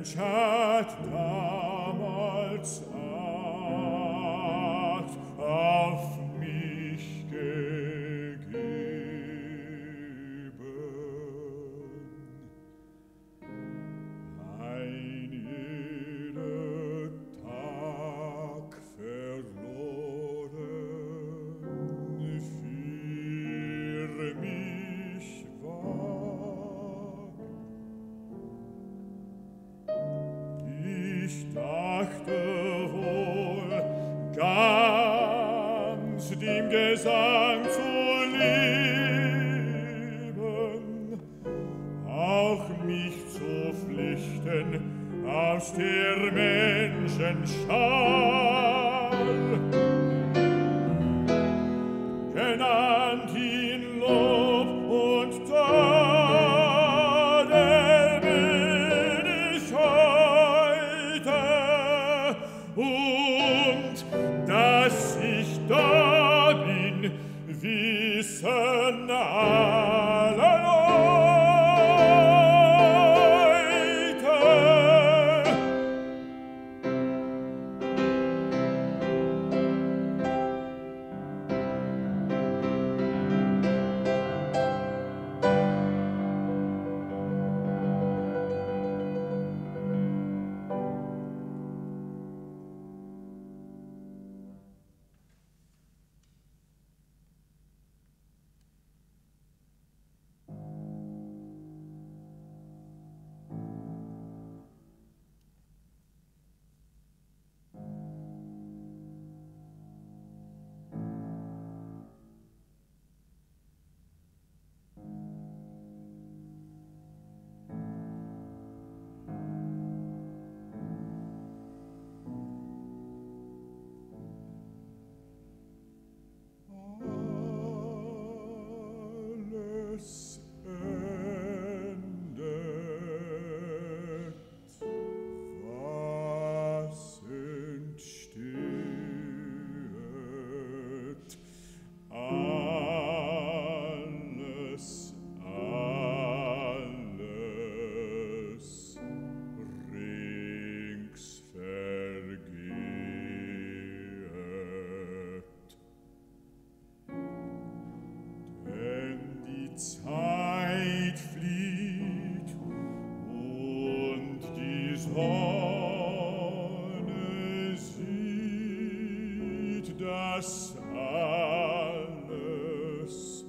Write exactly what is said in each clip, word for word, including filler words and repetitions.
Menschheit damals hat auf mich gegeben. Mein jeder Tag verloren für mich war. Ich dachte wohl, ganz dem Gesang zu leben, auch mich zu flüchten aus der Menschenschar, genannt ihn Lob und Tod. Dass ich da bin, wissen alle Leute. Zeit flieht und die Sonne sieht, dass alles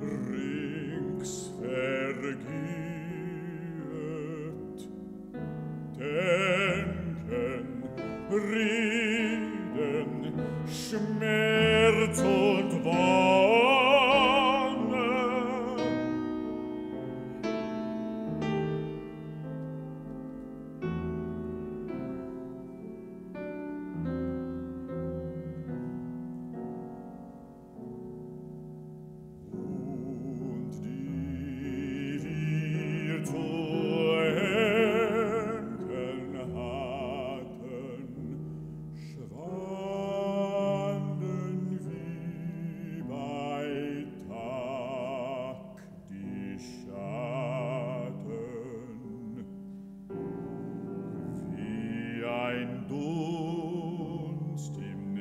rings vergeht. Denken, Reden, Schmerz und Wut. Ein Dunst im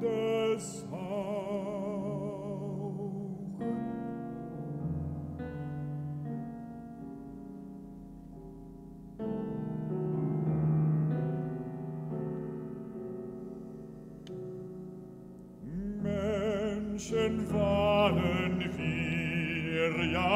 Windeshauch. Menschen waren wir ja.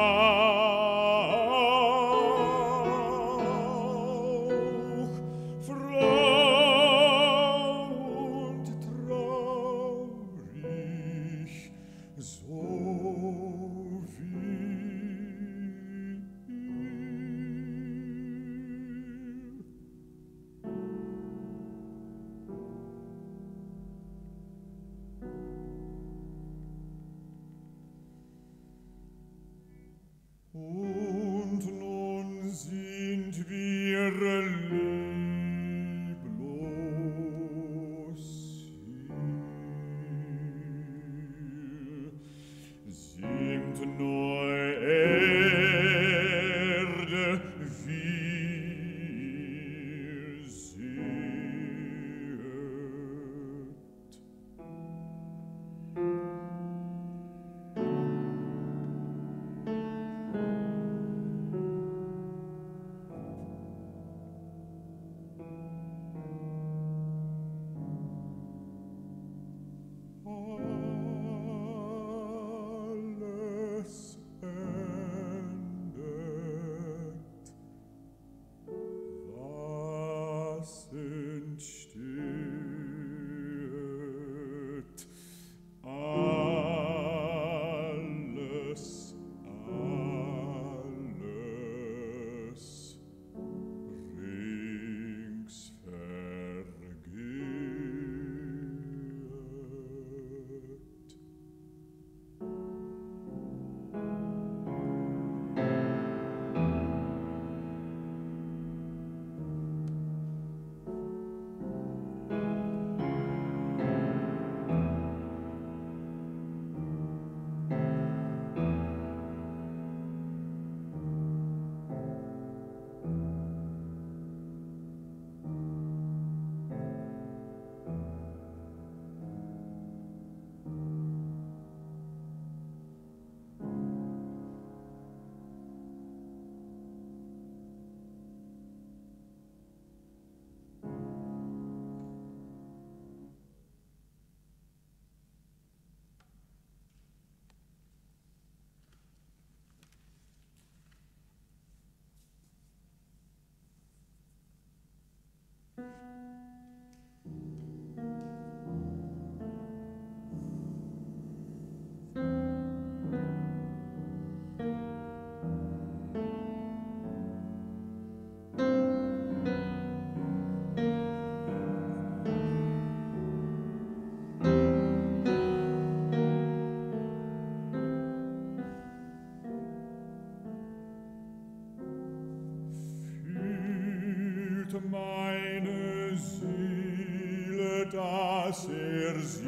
das ersehnte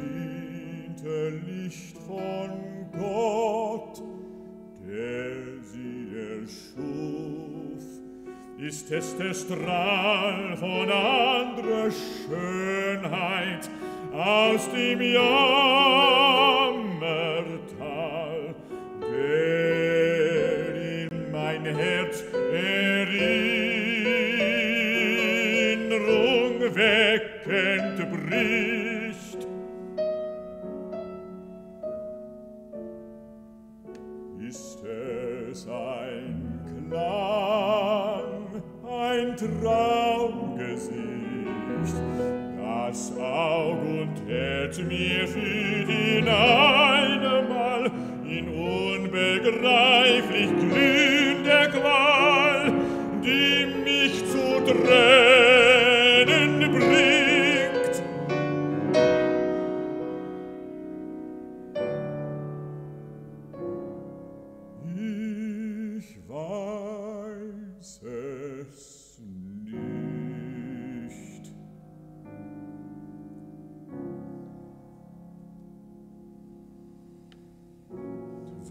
Licht von Gott, der sie erschuf, ist es der Strahl von anderer Schönheit aus dem Jammertal, der in mein Herz Erinnerung weckend bricht. Ist es ein Klang, ein Traumgesicht, das Aug und Herz mir fühlt in einmal, in unbegreiflich glühender Qual, die mich zu Tränen bringt. Ich weiß es nicht.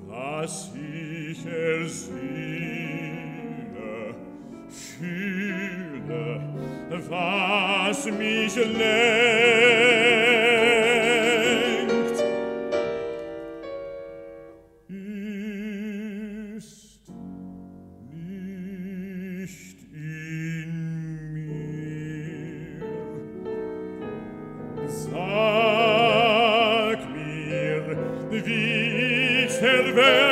Was ich ersehe, fühle, was mich lenkt, ist nicht in mir. Sag mir, wie Herr werde.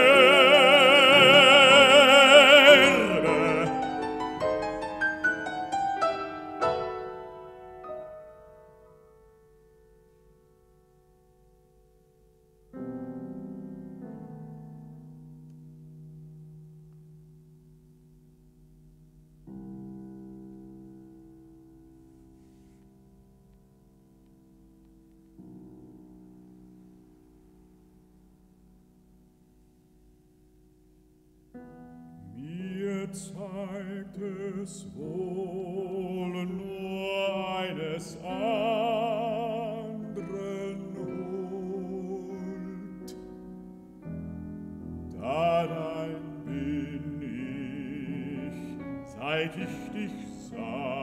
Zeigt es wohl nur eines anderen Huld. Darein bin ich, seit ich dich sah,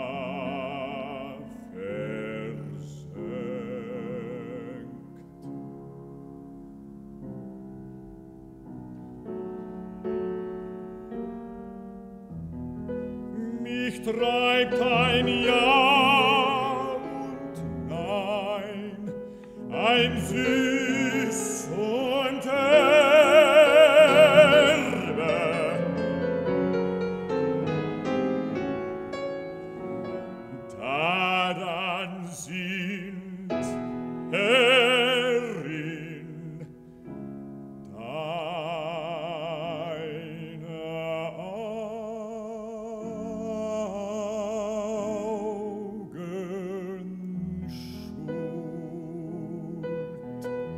mich treibt ein Ja und Nein, ein Süß und Herbe. Daran sind Herrin Thank you.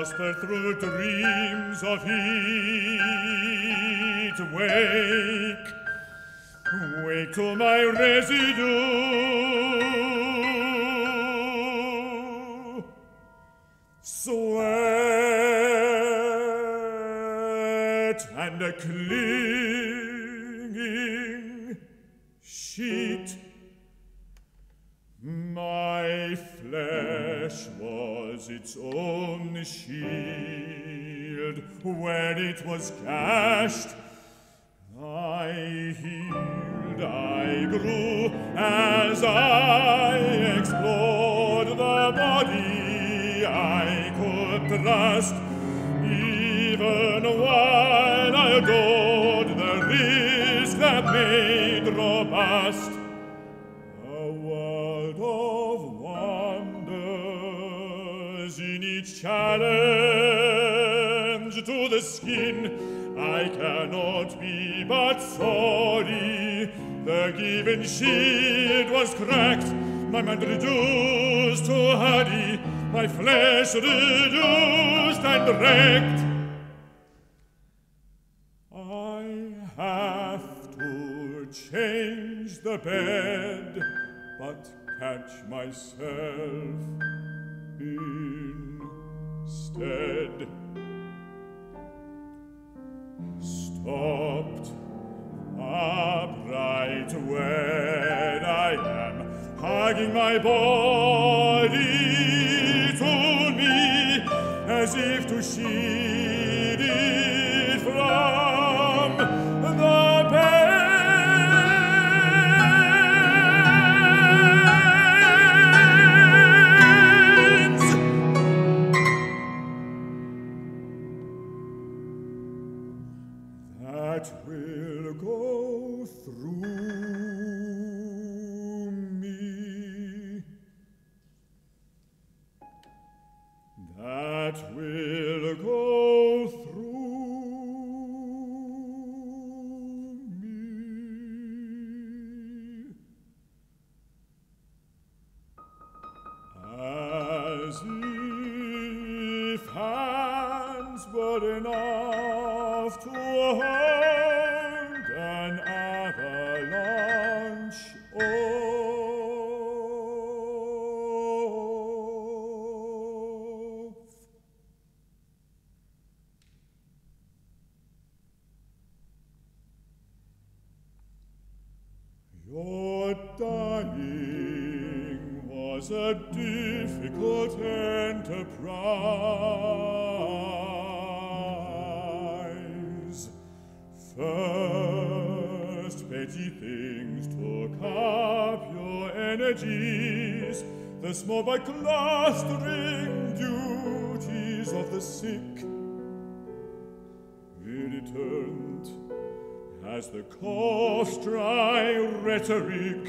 prosper through dreams of heat. Wake, wake till my residue sweat and a clinging sheet. My flesh was its own shield. When it was gashed, I healed, I grew as I explored the body I could trust. Even while I adored the risk that made robust. Challenge to the skin, I cannot be but sorry. The given shield was cracked, my mind reduced to honey, my flesh reduced and wrecked. I have to change the bed, but catch myself instead. Stopped upright when I am, hugging my body to me as if to shield it from the pain. As the cough's dry rhetoric,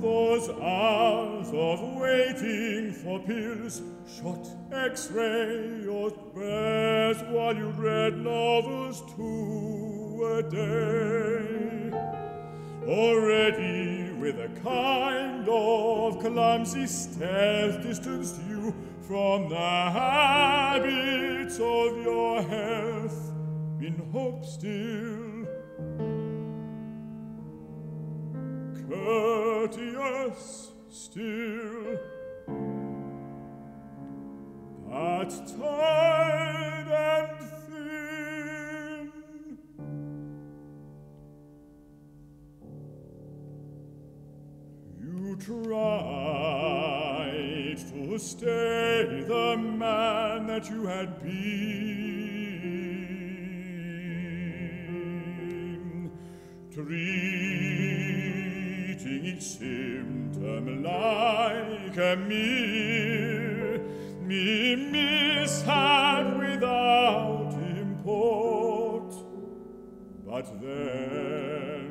those hours of waiting for pills, shot X-ray or breath, while you read novels two a day, already with a kind of clumsy stealth distanced you from the habits of your health, in hope still courteous still, but tired and thin. You tried to stay the man that you had been, treating each symptom like a mere, mere mishap without import. But then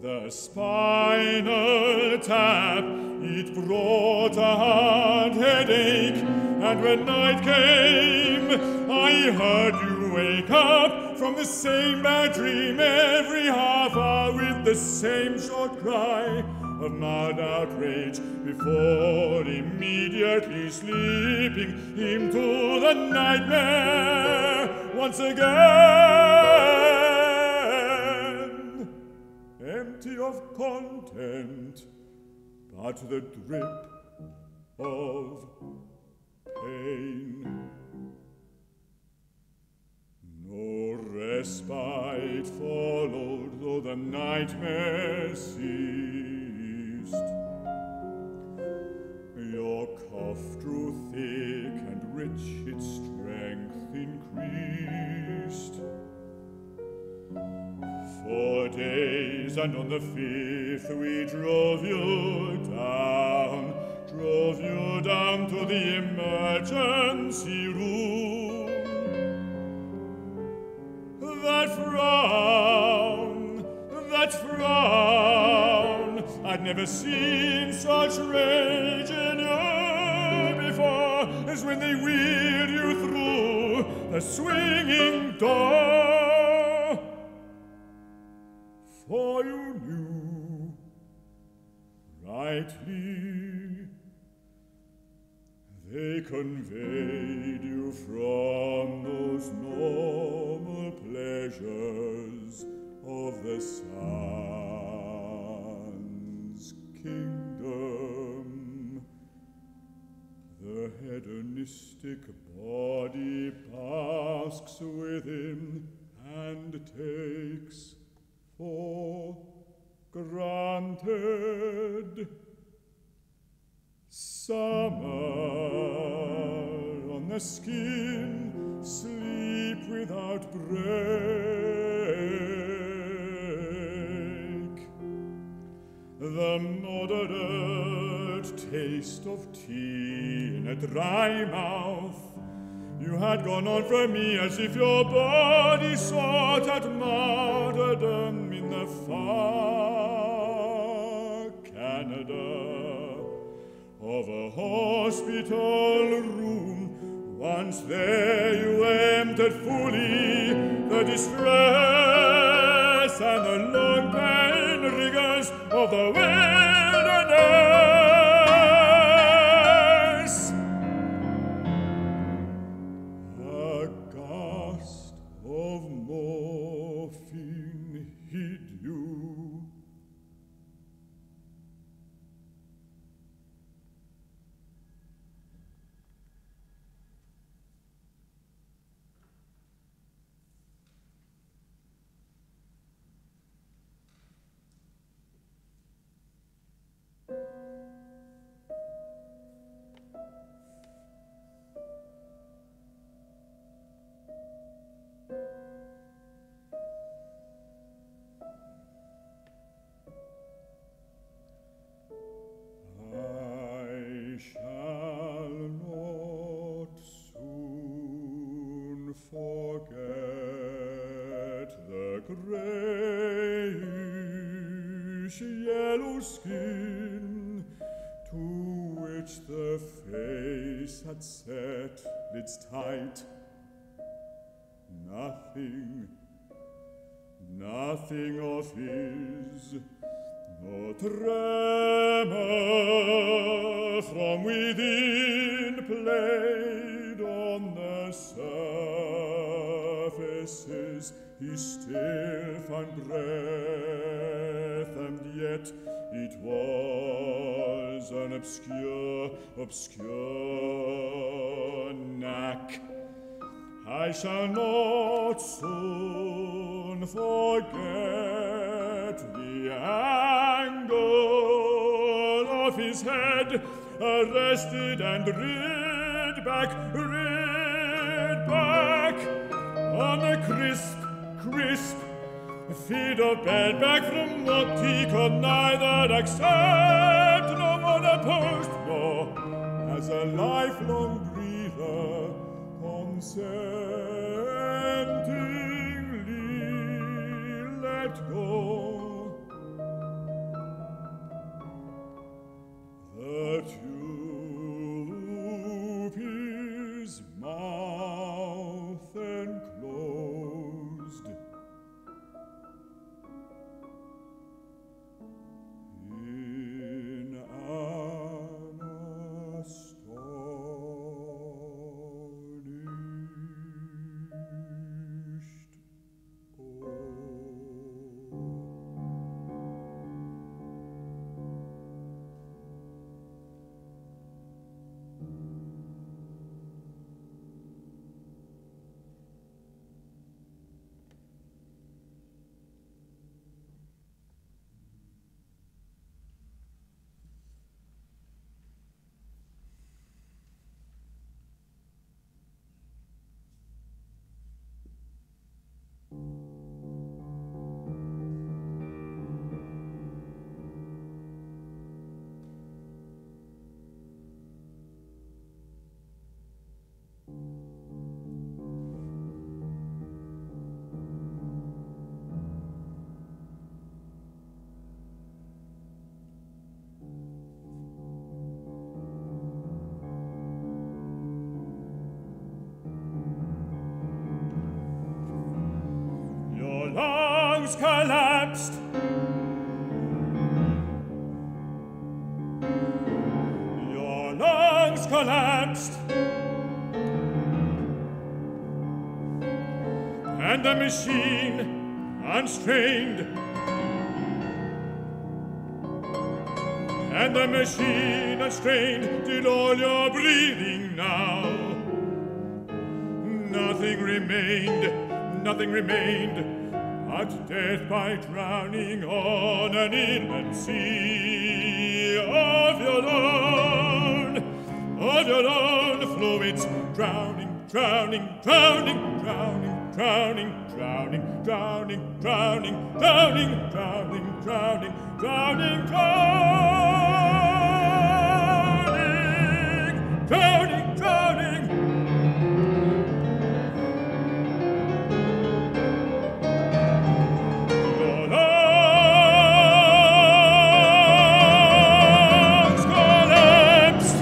the spinal tap, it brought a hard headache, and when night came, I heard you wake up from the same bad dream every half hour with the same short cry of mad outrage before immediately sleeping into the nightmare once again. Empty of content, but the drip of pain. No respite followed, though the nightmare ceased. Your cough grew thick and rich, its strength increased. Four days, and on the fifth we drove you down, drove you down to the emergency room. That frown, that frown, I'd never seen such rage in you before as when they wheeled you through the swinging door. For you knew, rightly, they conveyed you from those normal pleasures of the sun's kingdom. The hedonistic body basks within and takes for granted summer on the skin, sleep without break. The moderate taste of tea in a dry mouth, you had gone on from me as if your body sought at martyrdom in the far Canada of a hospital room. Once there you emptied fully the distress and the long pain rigors of the wilderness. The gust of morphine hid you. Grayish yellow skin to which the face had set its tight. Nothing, nothing of his, no tremor from within played on the surfaces. He still found breath, and yet it was an obscure, obscure knack. I shall not soon forget the angle of his head, arrested and reared back, reared back on the crisp, crisp feet of bed, back from what he could neither accept nor monopost, nor as a lifelong griever consentingly let go. The tube is mouth and has collapsed. Your lungs collapsed. And the machine, unstrained. And the machine, unstrained, did all your breathing now. Nothing remained, nothing remained, but death by drowning on an inland sea of your own, of your own fluids, drowning, drowning, drowning, drowning. Drowning, drowning, drowning, drowning, drowning, drowning, drowning, drowning, drowning, drowning, drowning. Your lungs collapsed.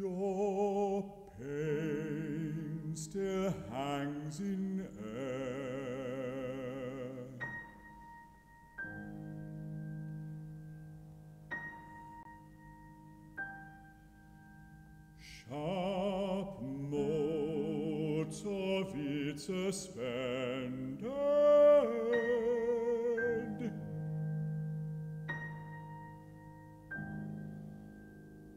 Your pain still hangs in air. Sharp motes of it suspended,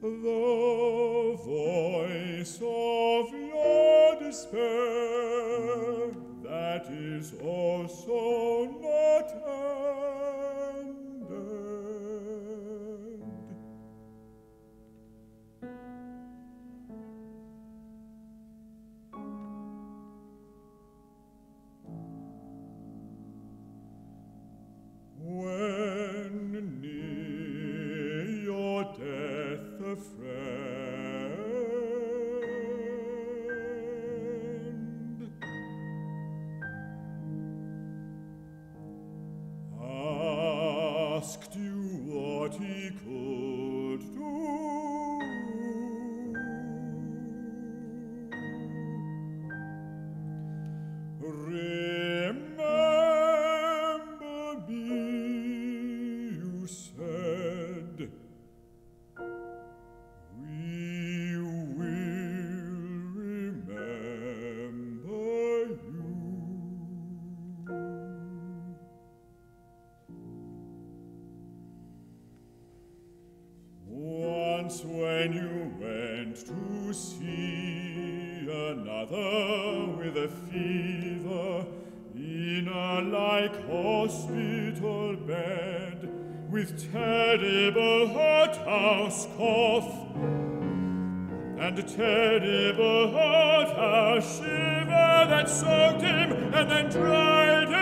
though voice of your despair that is also not ended. When near your death a friend asked you what he could do, remember me, you said, we will remember you. When you went to see another with a fever in a like hospital bed with terrible hothouse cough and a terrible hothouse shiver that soaked him and then dried him.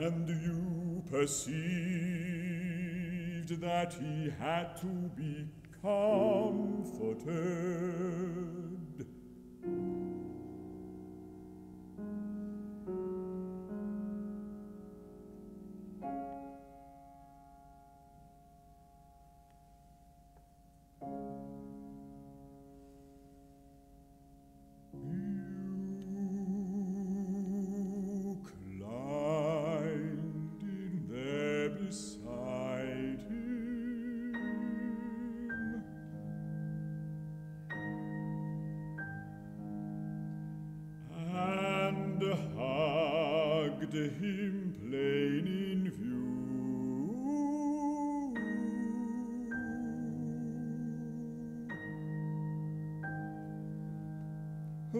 And you perceived that he had to be comforted. Hugged him plain in view,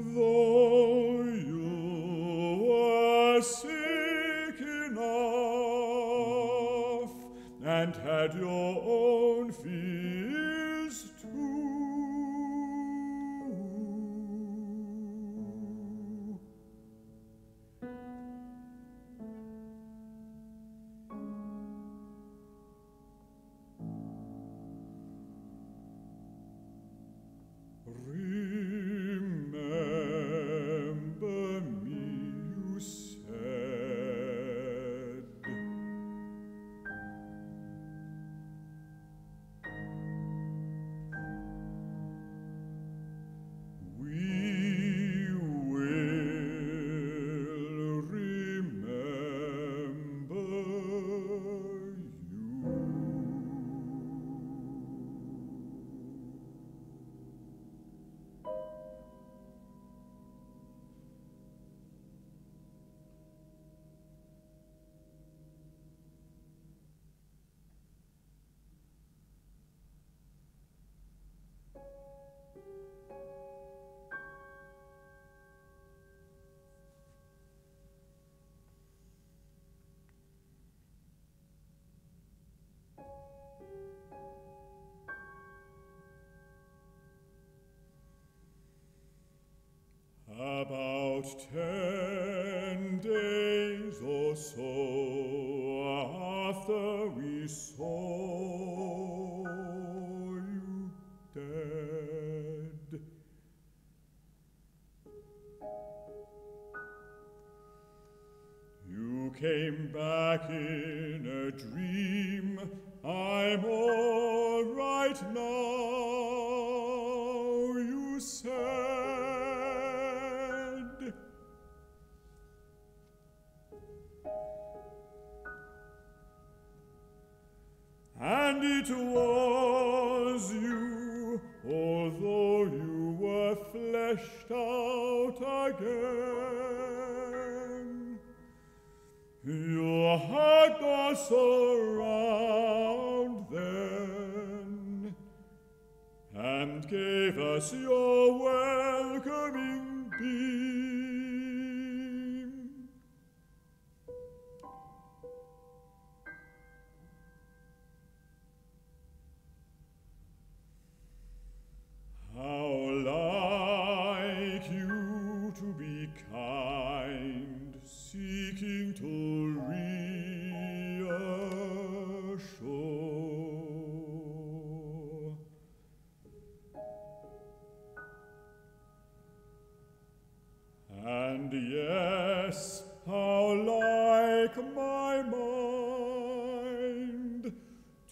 though you were sick enough and had your own fears too. Remember me, you said. We will remember you. About ten days or so after we saw you dead, you came back in a dream. I'm all right now, you said. And it was you, although you were fleshed out again. Your heart was so round then, and gave us your welcoming beam. Seeking to reassure. And yes, how like my mind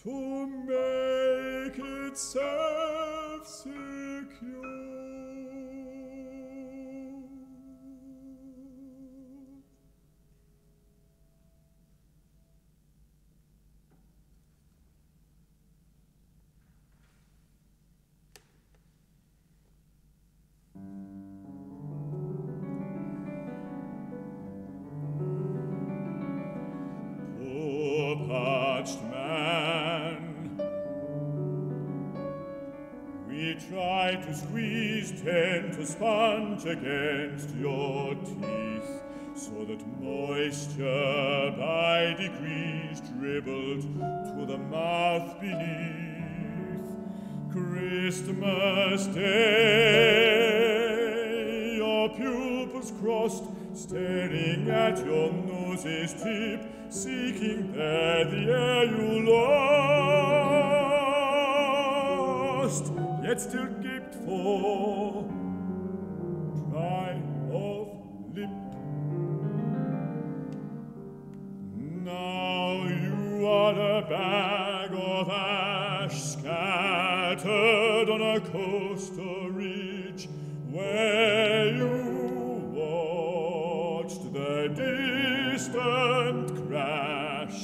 to make itself secure. Man, we tried to squeeze tent to sponge against your teeth, so that moisture by degrees dribbled to the mouth beneath. Christmas Day, your pupils crossed, staring at your nose's tip, seeking there the air you lost, yet still gaped for dry of lip. Now you are a bag of ash scattered on a coastal ridge where you the distant crash,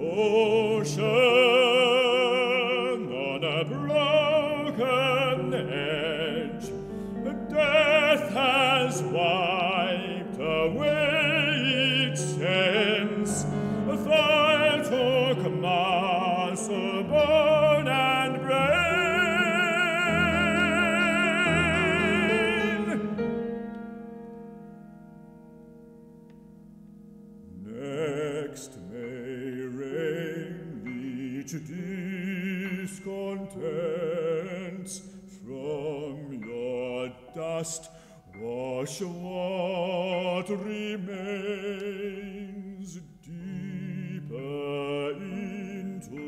ocean on a broken edge, death has wiped away its sense, thy took mass of bone and brain. next may reign each discontents from your dust wash what remains deeper into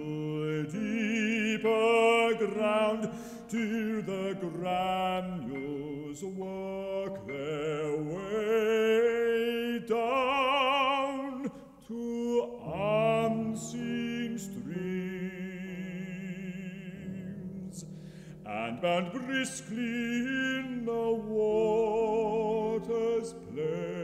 deeper ground till the granules work their way down to unseen streams and bound briskly in the water's play.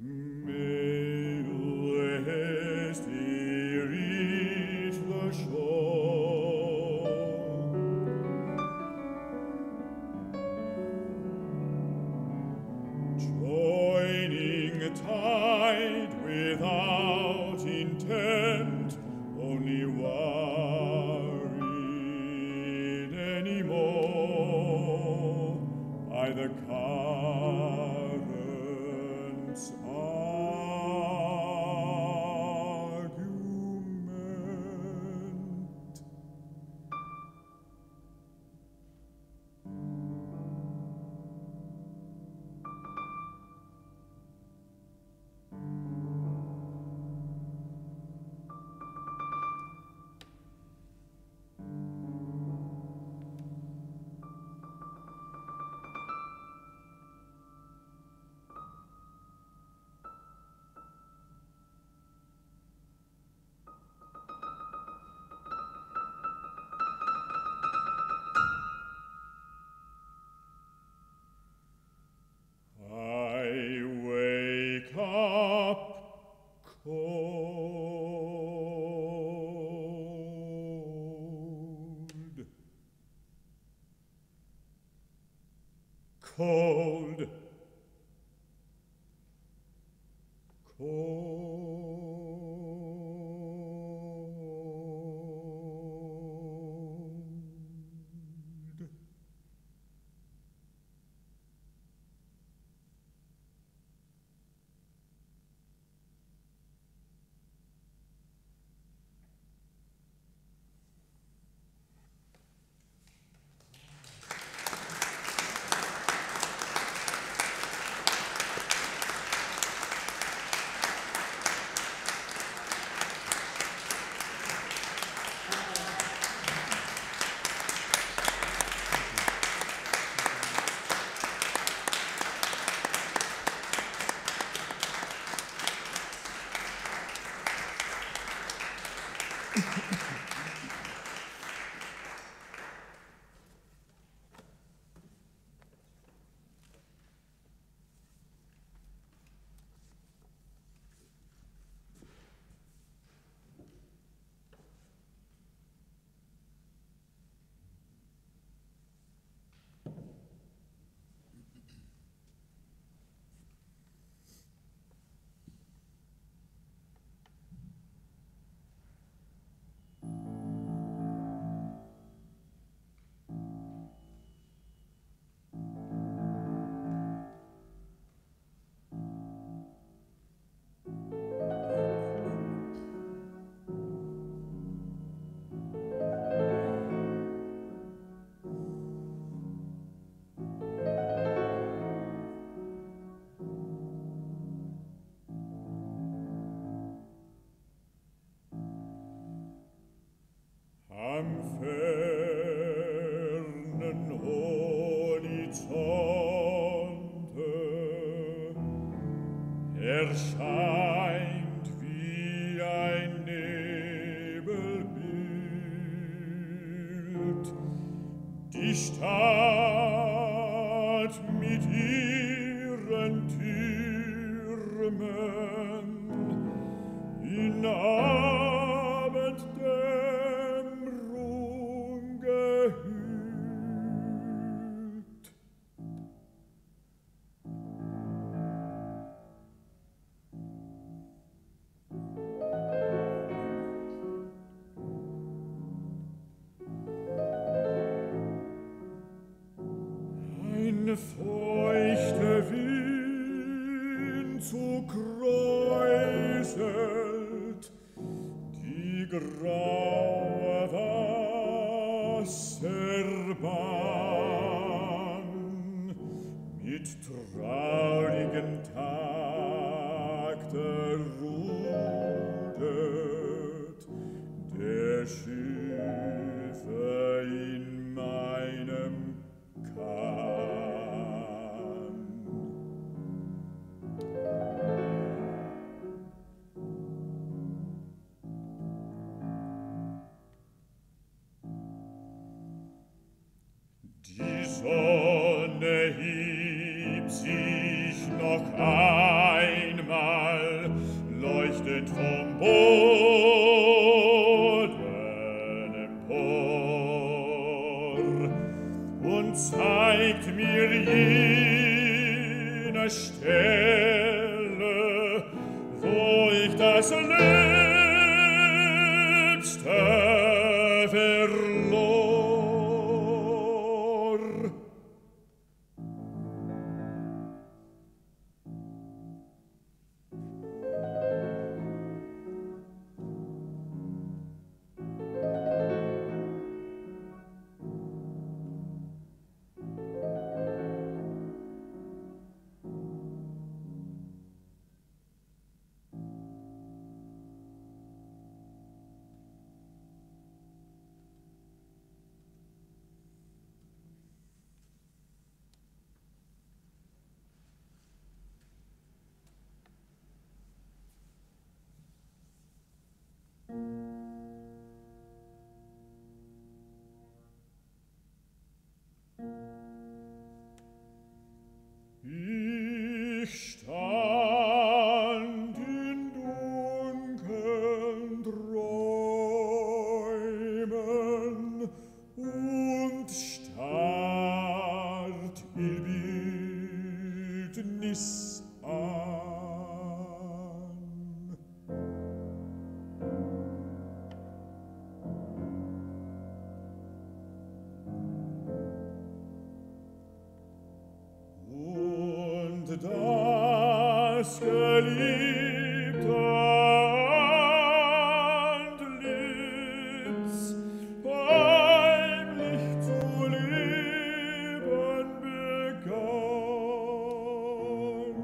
May tide without intent, only worried anymore by the current's argument. Cold, cold, erscheint wie ein Nebelbild die Stadt mit ihren Türmen in Abenddämmerung gehüllt. Wenn feuchte Wind so kräuselt die graue Wasserbahn mit traurigem Takt erudet der Schiffe in meinem Kahn. Die Sonne hebt sich noch einmal, leuchtet vom Boden empor und zeigt mir jene Stelle, wo ich das Liebste verlor. Das geliebte Antlitz heimlich zu leben begann.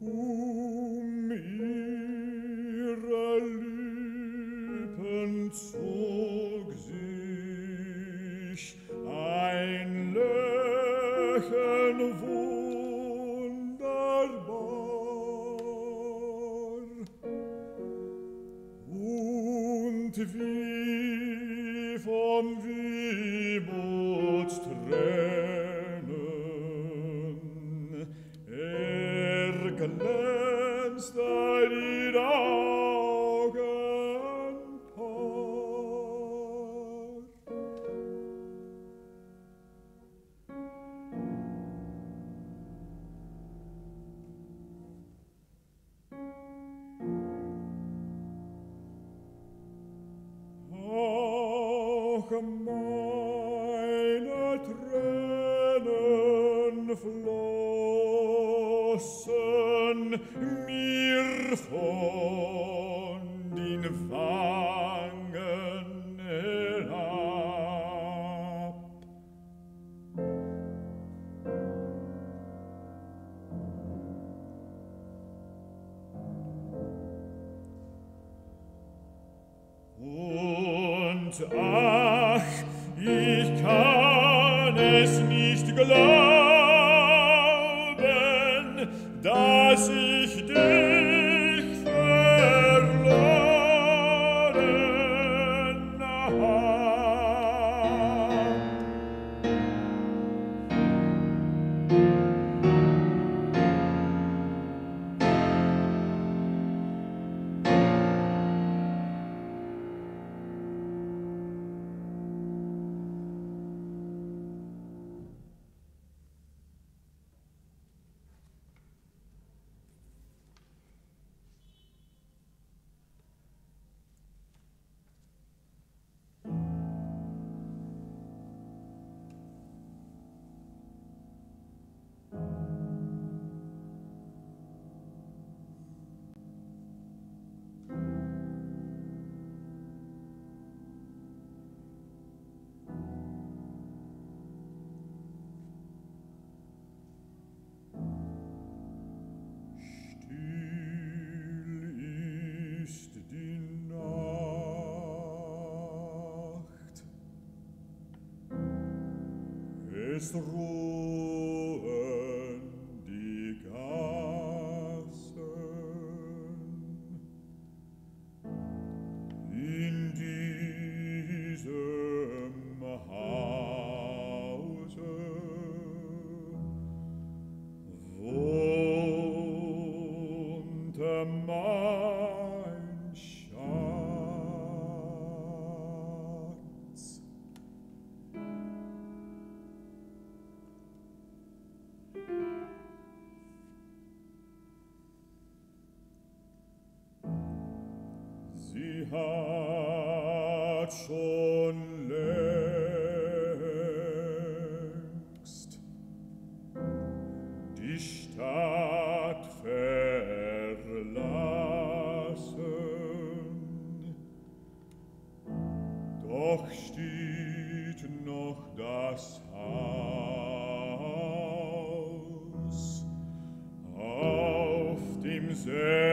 Um ihre Liebe zog sich ein Lächeln wunderbar, und wie vom Wehmut Tränen er glänzte die Augen. Meine Tränen flossen mir von den Wangen herab. Und ach, ich kann es nicht glauben, dass ich dich verloren hab. es ruhen die Gassen in diesem Hause, wohnt mein Schatz. Sie hat schon längst die Stadt verlassen, doch steht noch das Haus auf demselben .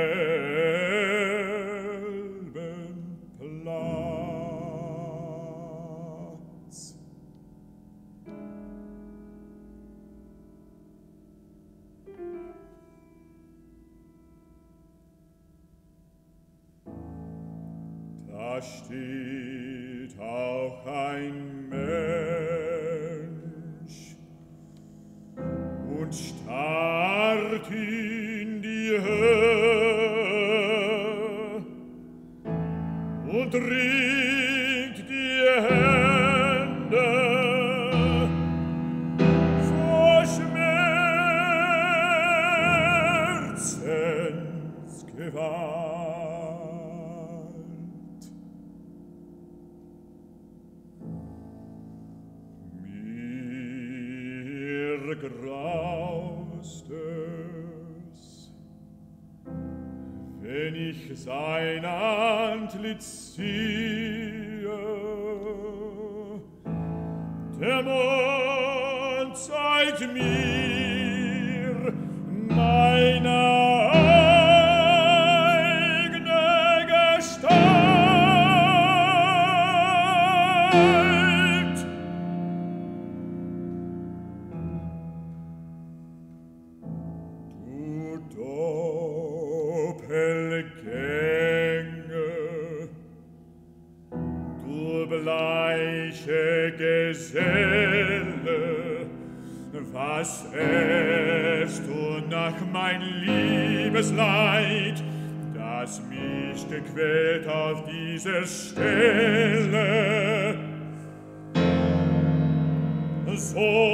Da steht auch ein Mensch und starrt in die Höhe und ringt die Hände vor Schmerzensgewalt. Mir graust es, wenn ich sein Antlitz sehe, der Mond zeigt mir meine eigene Gestalt. Doppelgänge, du bleiche Geselle, was erst du nach mein Liebesleid, das mich gequält auf dieser Stelle? So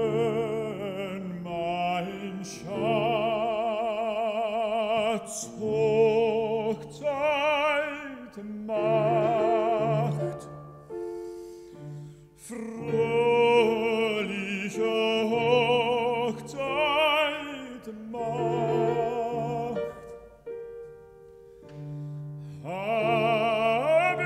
schön, mein Schatz, Hochzeit macht. Fröhliche Hochzeit macht. Hab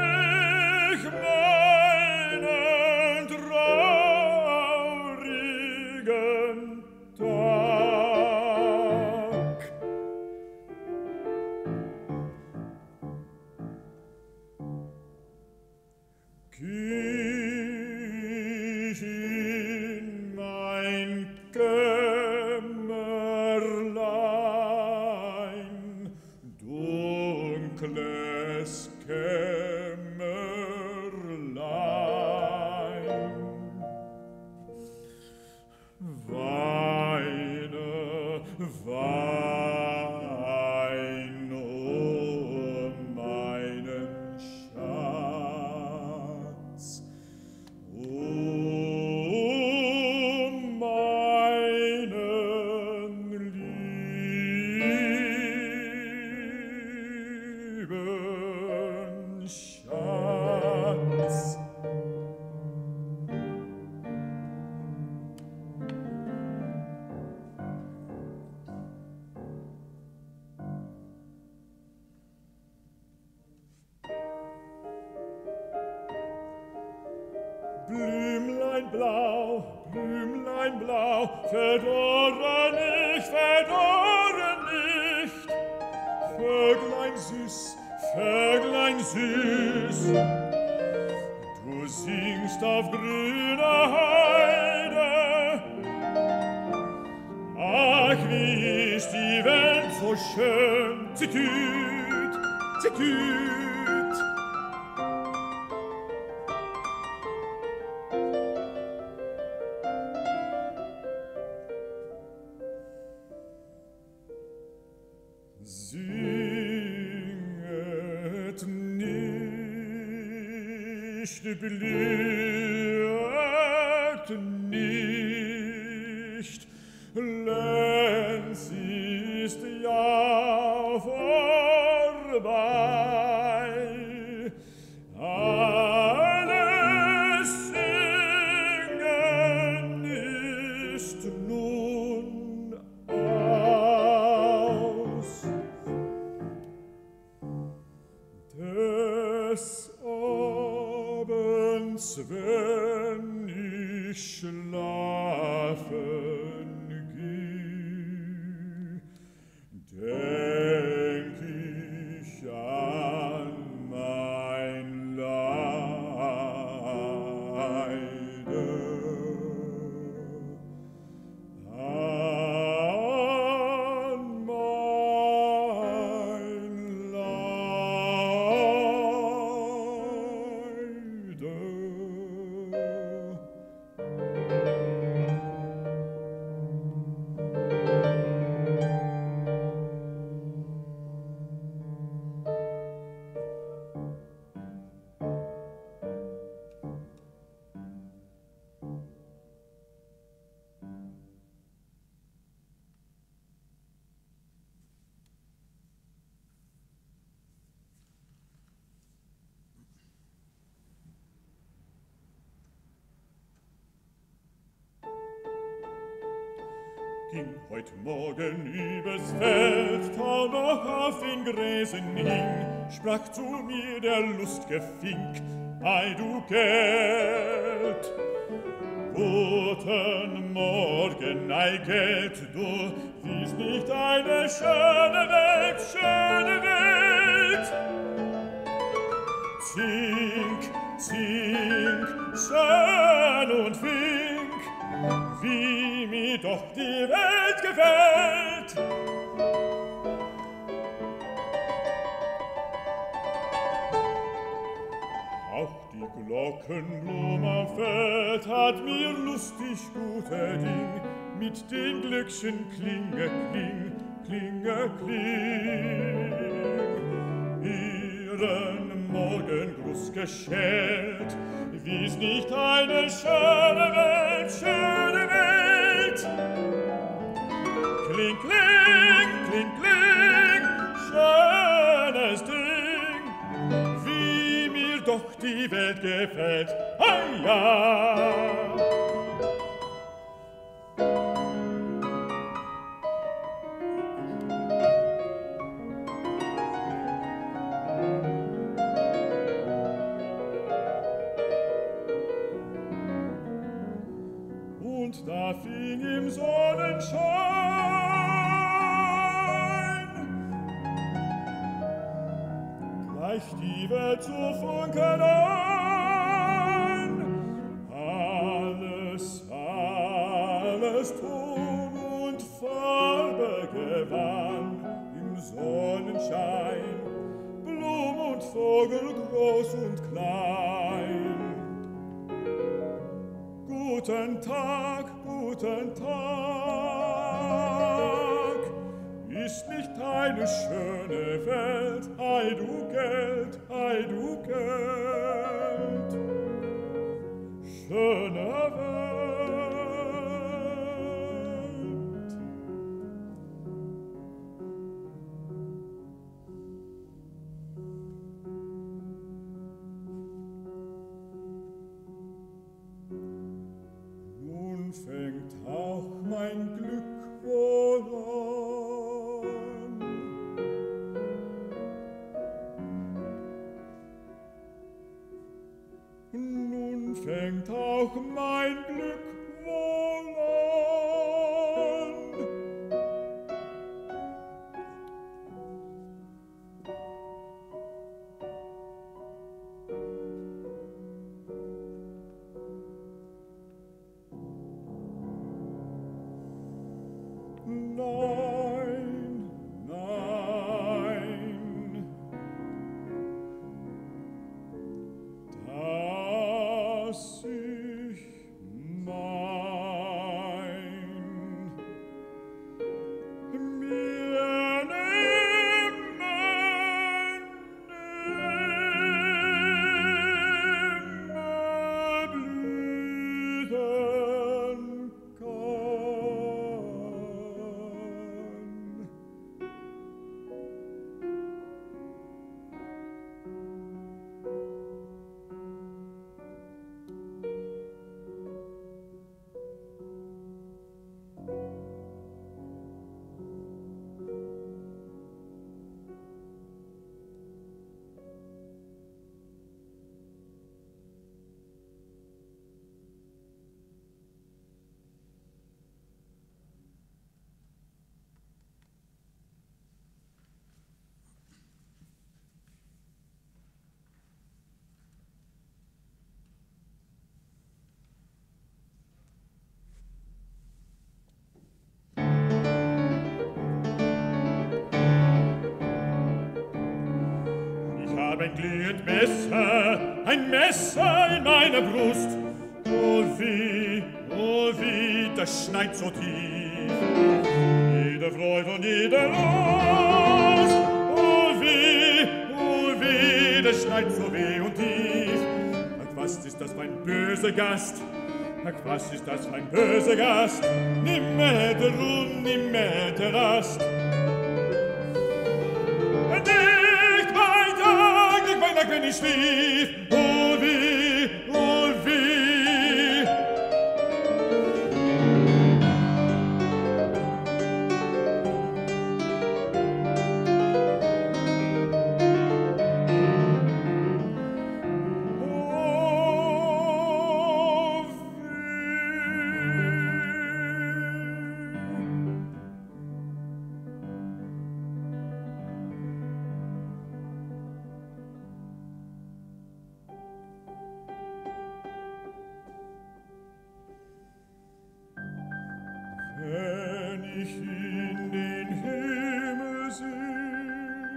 ich meinen traurigen Tag. In mein Kämmerlein, dunkles Kämmerlein, weine, wein, oh meinen Schatz. Schatz. Blümlein blau, Blümlein blau, verdorre nicht, verdorre nicht. Vöglein süß, Vöglein süß, du singst auf grüner Heide. Ach, wie ist die Welt so schön, zitüt, zitüt. Süß. Nicht blüht nicht, Lenz ist ja vorbei. Alles Singen ist nun aus. Des wenn ich schlafen geh, denk ich an mein Leiden, an mein Leiden. Ging heut Morgen übers Feld, kaum noch auf den Gräsen hing, sprach zu mir der lust'ge Fink: Ei du Gelt, guten Morgen, ei Gelt, du siehst nicht eine schöne Welt, schöne Welt. Zink, zink, schön und wink, wie mir doch die Welt gefällt. Auch die Glockenblum am Feld hat mir lustig gute Ding mit den Glöckchen klinge, kling, klinge, kling. Ihren Morgengruß geschält, wie's nicht eine schöne Welt, schöne Welt. Kling, kling, kling, kling, schönes Ding, wie mir doch die Welt gefällt, ei ja. Und da fing im Sonnenschein gleich die Welt zu funkeln an. Alles, alles Ton und Farbe gewann im Sonnenschein, Blum und Vogel groß und klein. Guten Tag, guten Tag, ist nicht eine schöne Welt, ei du Geld, ei du Geld, schöne Welt. Fängt auch mein Glück wohl an. Nun fängt auch mein Glück wohl Nein, nein, dass ich mein mir nimmer, nimmer blühen kann. Ein glühend Messer, ein Messer in meiner Brust. Oh wie, oh wie, das schneit so tief. Jede Freude und jede Lust. Oh wie, oh wie, das schneit so weh und tief. Ach, was ist das für ein böser Gast? Ach, was ist das für ein böser Gast? Nimmer hätte Ruhe, nimmer hätte Rast. Wenn ich schlief, oh wie, oh wie. Oh wie. Wenn ich in den Himmel sehe,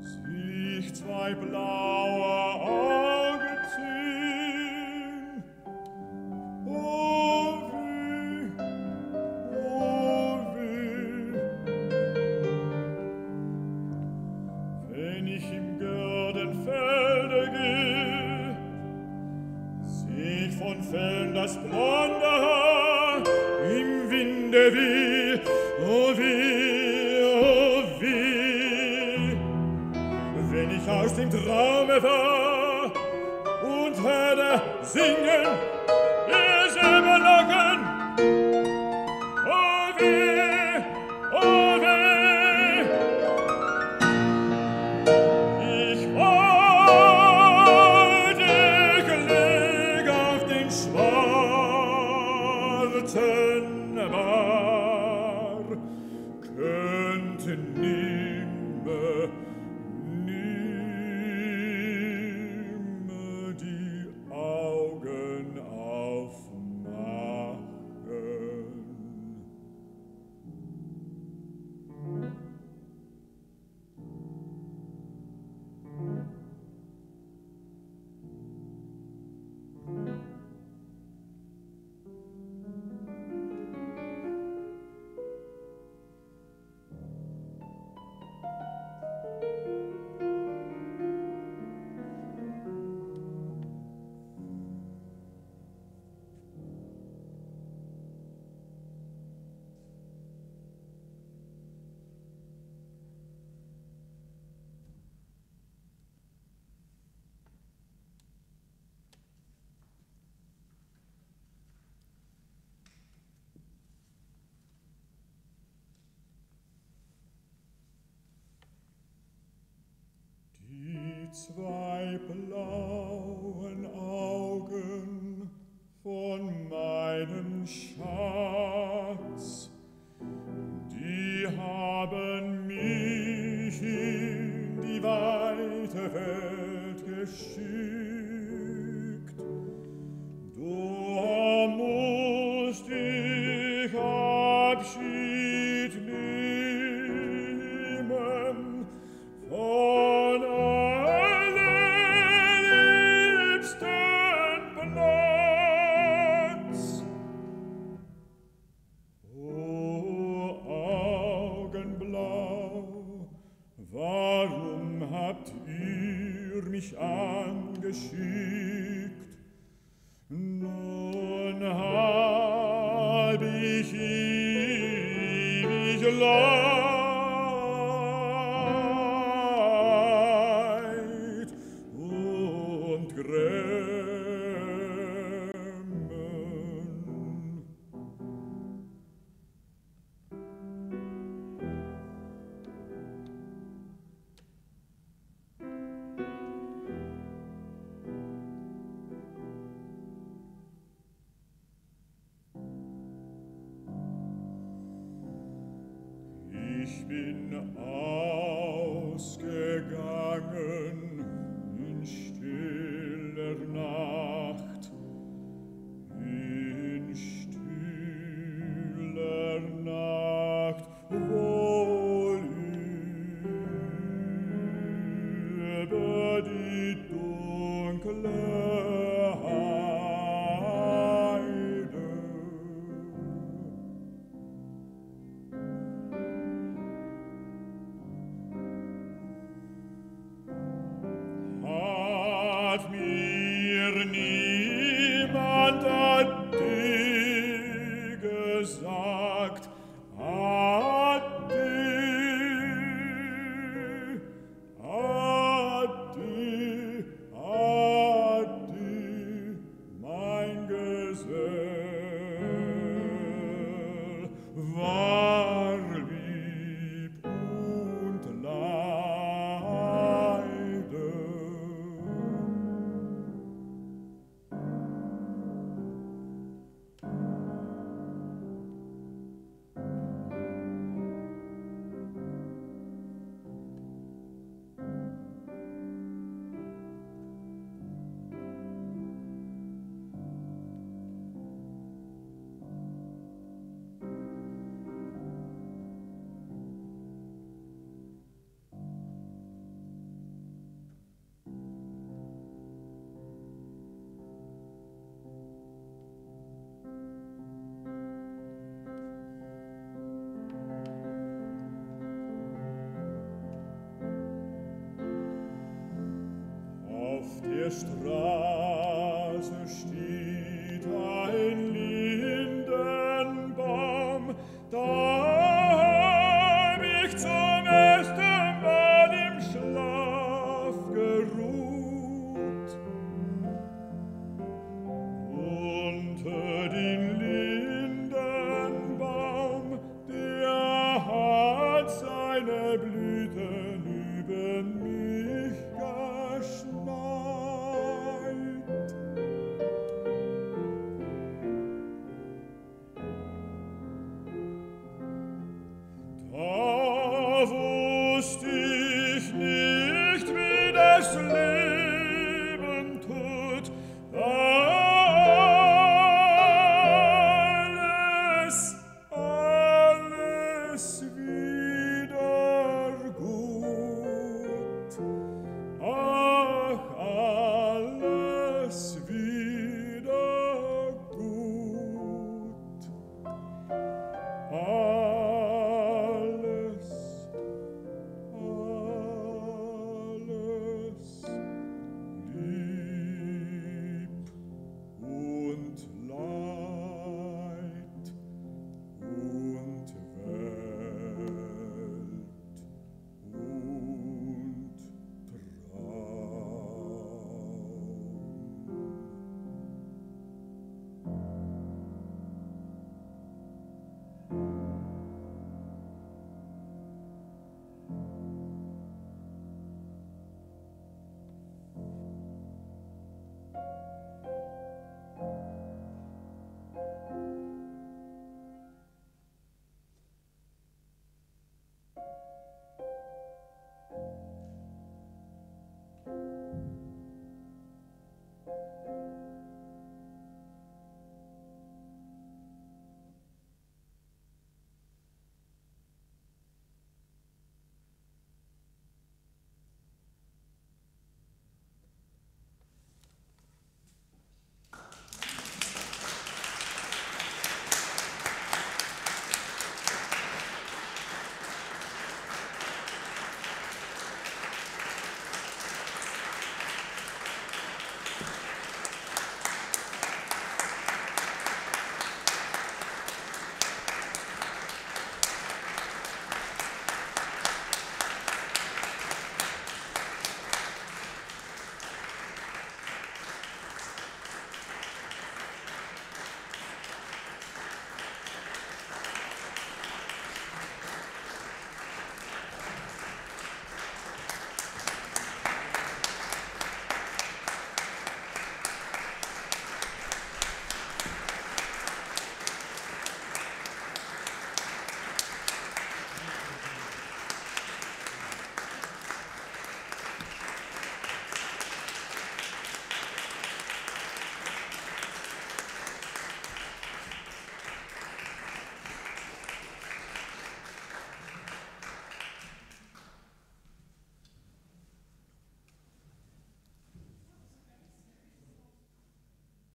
sehe ich zwei blaue Augen ziehen. Oh weh, oh weh. Wenn ich im Garten Felder gehe, sehe ich von Feldern das blonde Haar. Im Wind Kunde wie, oh wie, oh wie, wenn ich aus dem Traume war und hörte singen, es überlocken, oh wie, oh wie. Ich wollte Glück auf den schwarzen war, könnte nimmer, nimmer die Augen aufmachen. Zwei blauen Augen von meinem Schatz, die haben mich in die weite Welt geschickt. Da musst ich Abschied nehmen von mich angeschickt. Nun hab ich ewig Leid und Grämen. Ich bin ausgegangen in stiller Nacht, in stiller Nacht, wohl über die dunkle mir niemand hat dir gesagt, hat dir, hat dir, hat dir, mein Gesell war lieb und leid. Strah